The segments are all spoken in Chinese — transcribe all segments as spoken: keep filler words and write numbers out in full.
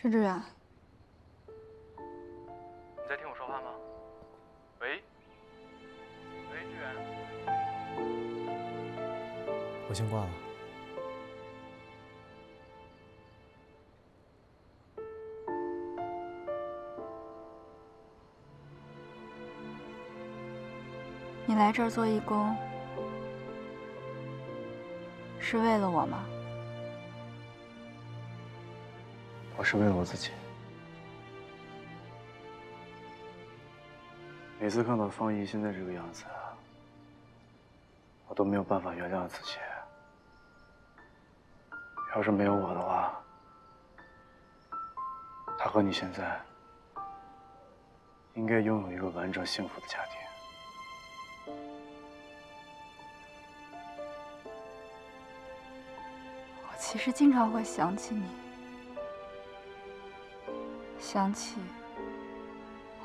陈志远，你在听我说话吗？喂，喂，志远，我先挂了。你来这儿做义工，是为了我吗？ 我是为了我自己。每次看到方怡现在这个样子，我都没有办法原谅自己。要是没有我的话，她和你现在应该拥有一个完整幸福的家庭。我其实经常会想起你。 想起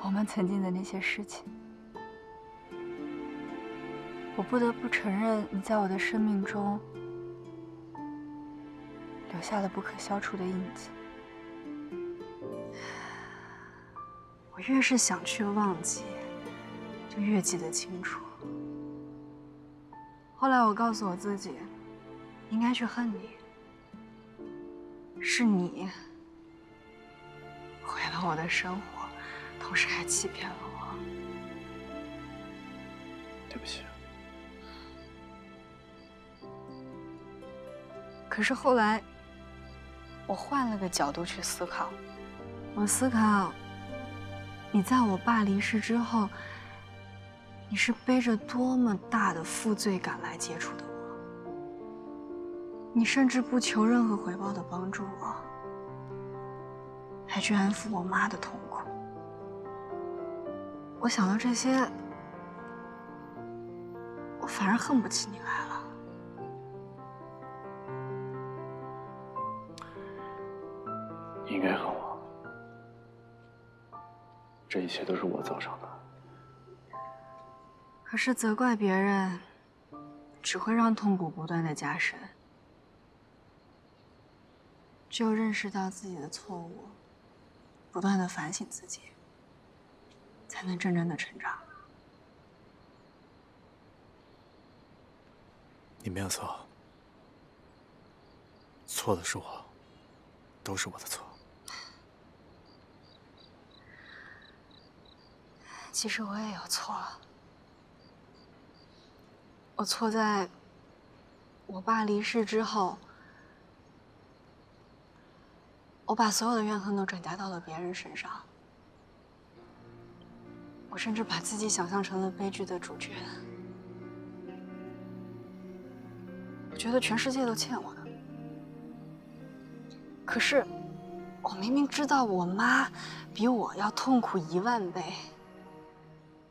我们曾经的那些事情，我不得不承认，你在我的生命中留下了不可消除的印记。我越是想去忘记，就越记得清楚。后来我告诉我自己，应该去恨你，是你。 毁了我的生活，同时还欺骗了我。对不起。可是后来，我换了个角度去思考。我思考，你在我爸离世之后，你是背着多么大的负罪感来接触的我。你甚至不求任何回报的帮助我。 还去安抚我妈的痛苦。我想到这些，我反而恨不起你来了。你应该恨我，这一切都是我造成的。可是责怪别人，只会让痛苦不断的加深。只有认识到自己的错误。 不断的反省自己，才能真正的成长。你没有错，错的是我，都是我的错。其实我也有错，我错在我爸离世之后。 我把所有的怨恨都转嫁到了别人身上，我甚至把自己想象成了悲剧的主角。我觉得全世界都欠我的。可是，我明明知道我妈比我要痛苦一万倍，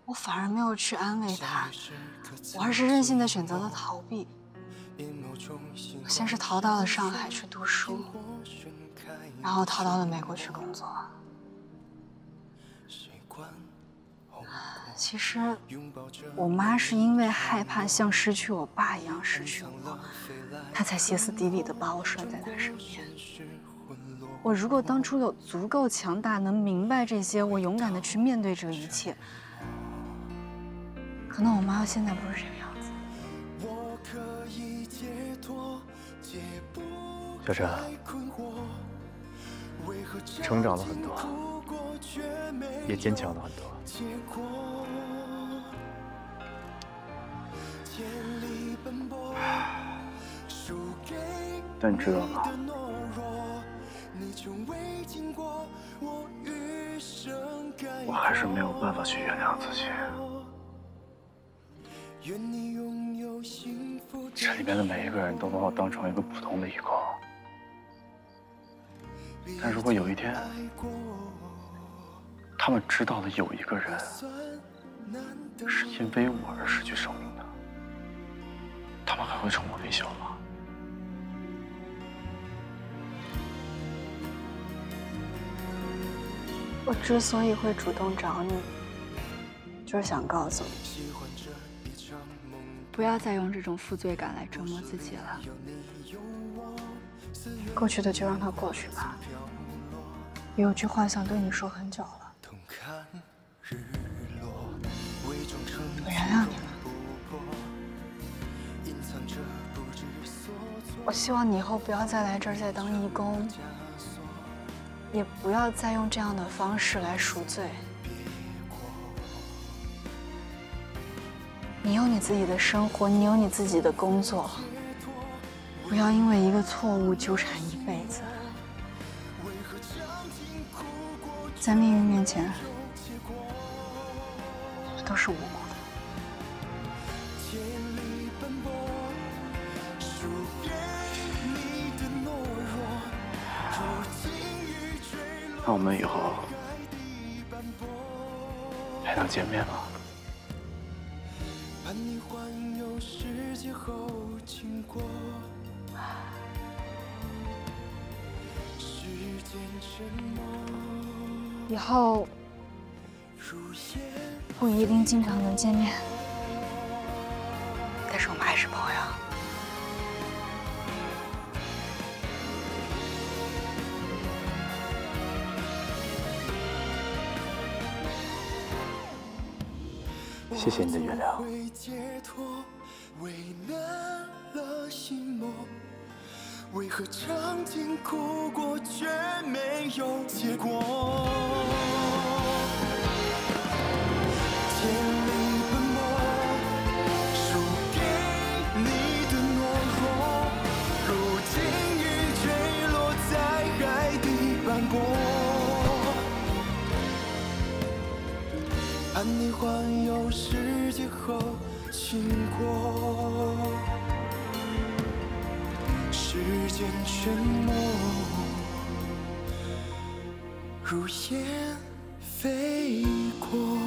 我反而没有去安慰她，我而是任性的选择了逃避。我先是逃到了上海去读书。 然后逃到了美国去工作。其实，我妈是因为害怕像失去我爸一样失去我，她才歇斯底里的把我拴在她身边。我如果当初有足够强大，能明白这些，我勇敢的去面对这一切，可能我妈现在不是这个样子。小陈。 成长了很多，也坚强了很多。但你知道吗？我还是没有办法去原谅自己。这里面的每一个人都把我当成一个普通的义工。 但如果有一天，他们知道了有一个人是因为我而失去生命的，他们还会冲我微笑吗？我之所以会主动找你，就是想告诉你，不要再用这种负罪感来折磨自己了。 过去的就让它过去吧，也有句话想对你说很久了。我原谅你了。我希望你以后不要再来这儿再当义工，也不要再用这样的方式来赎罪。你有你自己的生活，你有你自己的工作，不要因为一个错误纠缠一辈子。 在命运面前，我们都是无辜的。那我们以后还能见面吗？以后不一定经常能见面，但是我们还是朋友。谢谢你的原谅。为何尝尽苦果却没有结果？千里奔波，输给你的懦弱，如今已坠落在海底斑驳。盼你环游世界后经过。 时间沉默，如烟飞过。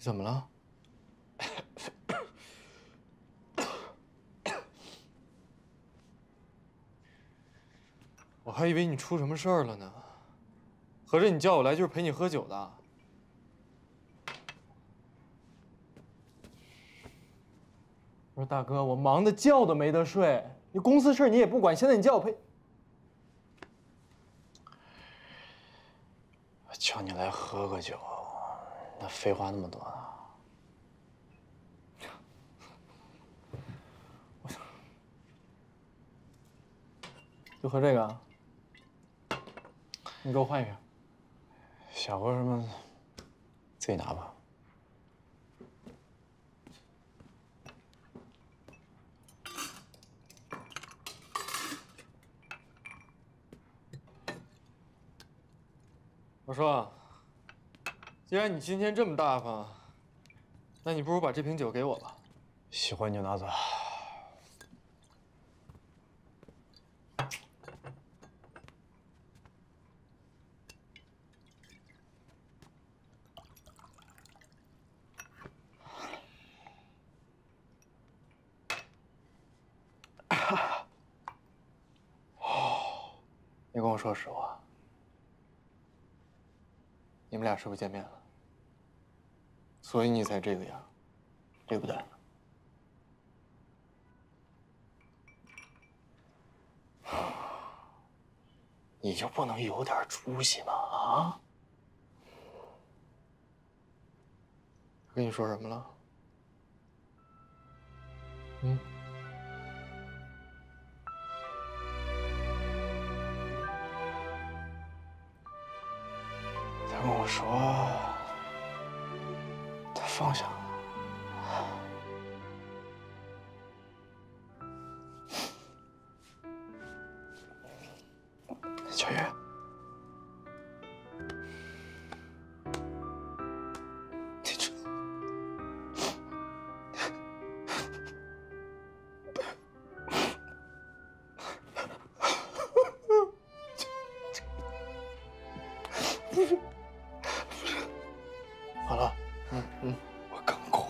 怎么了？我还以为你出什么事儿了呢，合着你叫我来就是陪你喝酒的。我说大哥，我忙的觉都没得睡，你公司事你也不管，现在你叫我陪，我叫你来喝个酒。 那废话那么多呢？我操！就喝这个啊？你给我换一瓶。想喝什么，自己拿吧。我说。 既然你今天这么大方，那你不如把这瓶酒给我吧。喜欢你就拿走。哦，你跟我说实话，你们俩是不是见面了？ 所以你才这个样，对不对？你就不能有点出息吗？啊！他跟你说什么了？嗯？他跟我说。 放下。小月，你这……不是，不是，好了，嗯嗯。 我更苦。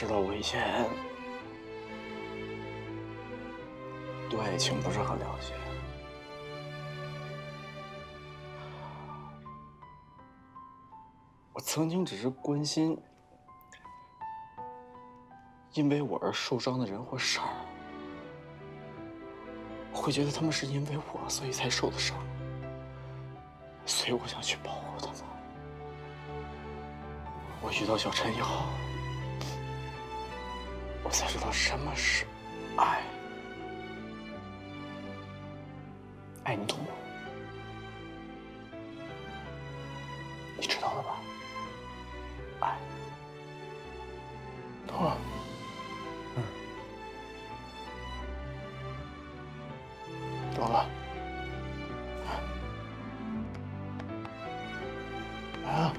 知道我以前对爱情不是很了解，我曾经只是关心因为我而受伤的人或事儿，我会觉得他们是因为我所以才受的伤，所以我想去保护他们。我遇到小陈以后，我才知道什么是爱。爱，你懂吗？你知道了吧？爱，懂了。嗯，懂了。来啊！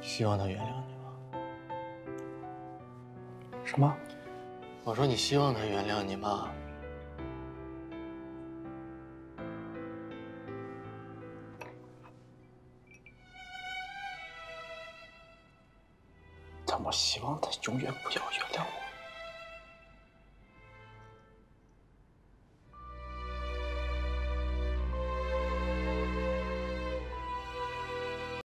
希望他原谅你吗？什么？我说你希望他原谅你吗？但我希望他永远不要原谅我。